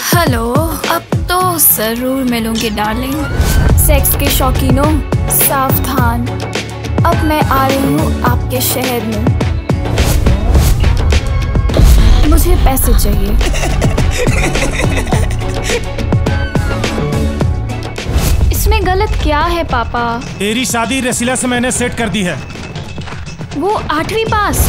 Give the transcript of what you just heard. Hello, अब तो जरूर मिलूंगी डार्लिंग। सेक्स के शौकीनों सावधान, अब मैं आ रही हूँ आपके शहर में। मुझे पैसे चाहिए। इसमें गलत क्या है पापा? तेरी शादी रसीला से मैंने सेट कर दी है। वो 8वीं पास।